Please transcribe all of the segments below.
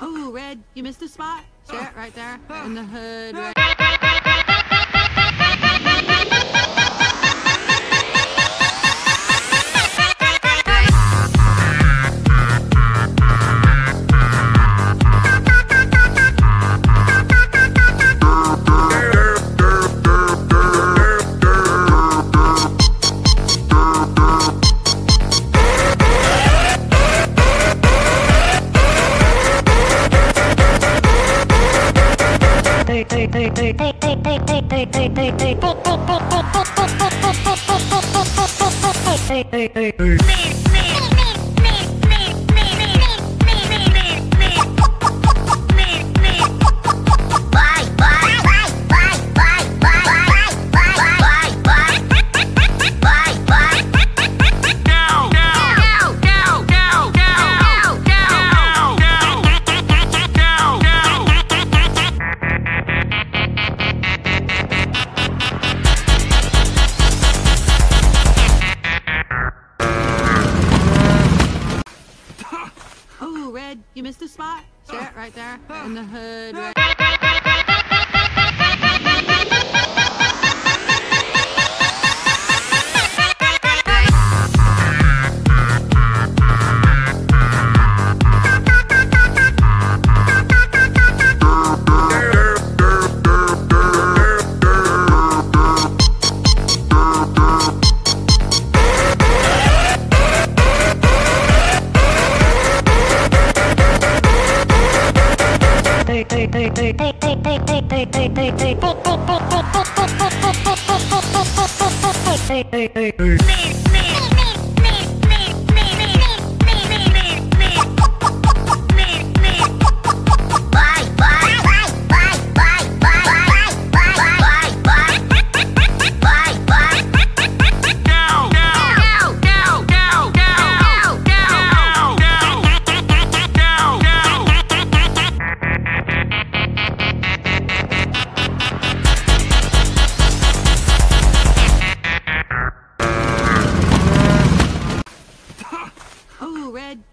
Oh, Red, you missed a spot? Sure, right there, in the hood, Red. You missed a spot? Sure, right there, in the hood, right.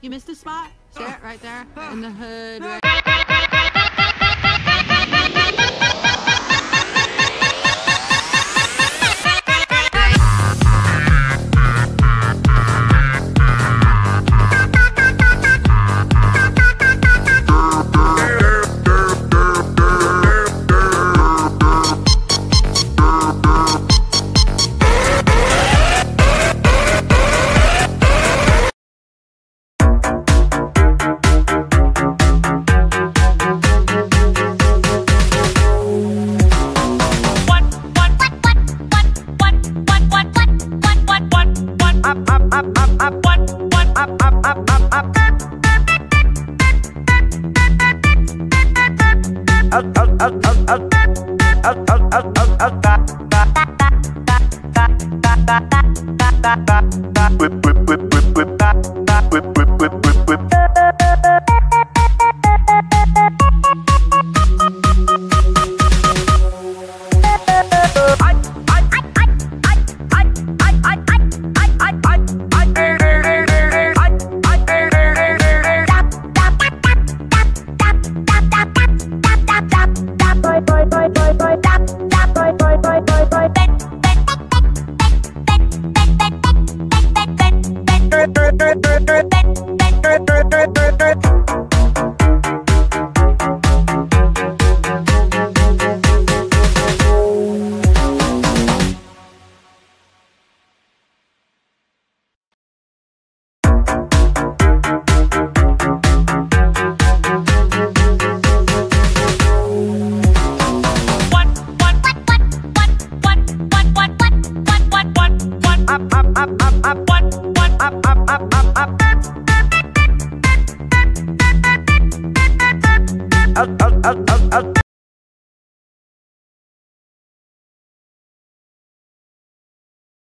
You missed a spot? Sure, right there, in the hood, right.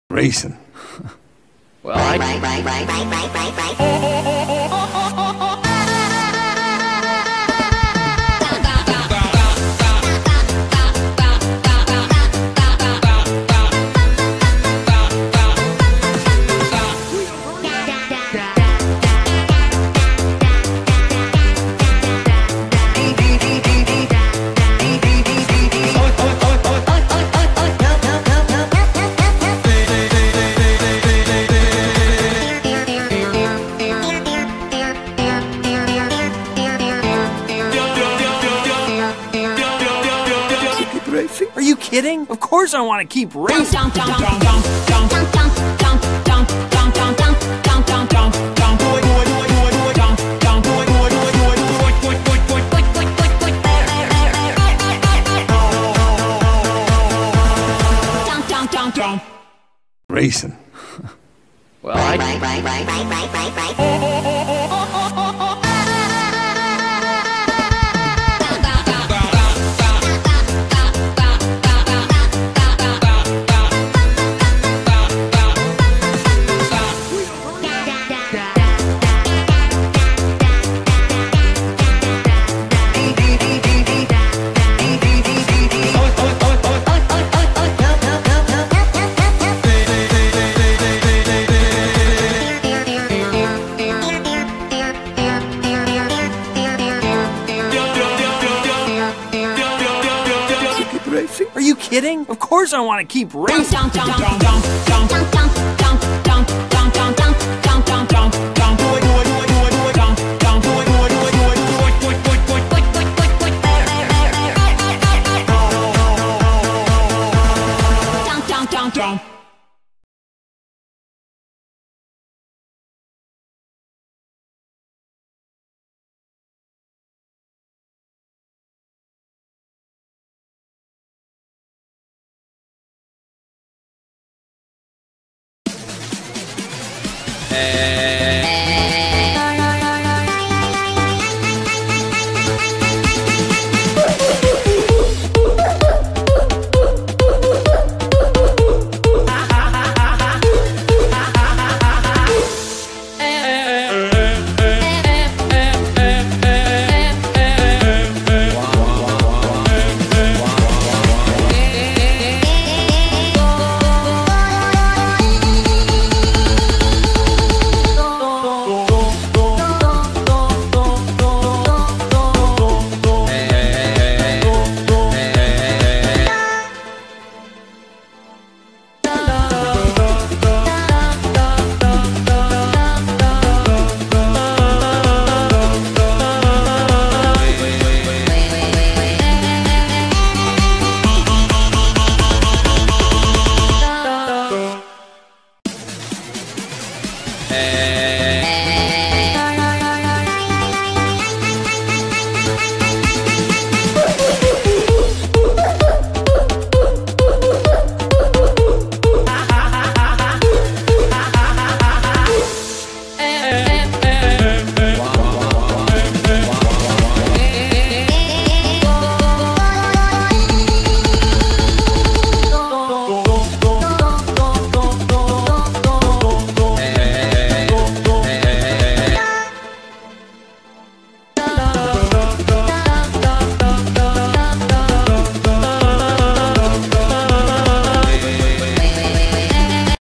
Racing. Well, laughing? Are you kidding? Of course I want to keep racing. Racing. Well, Are you kidding? Of course I want to keep racing.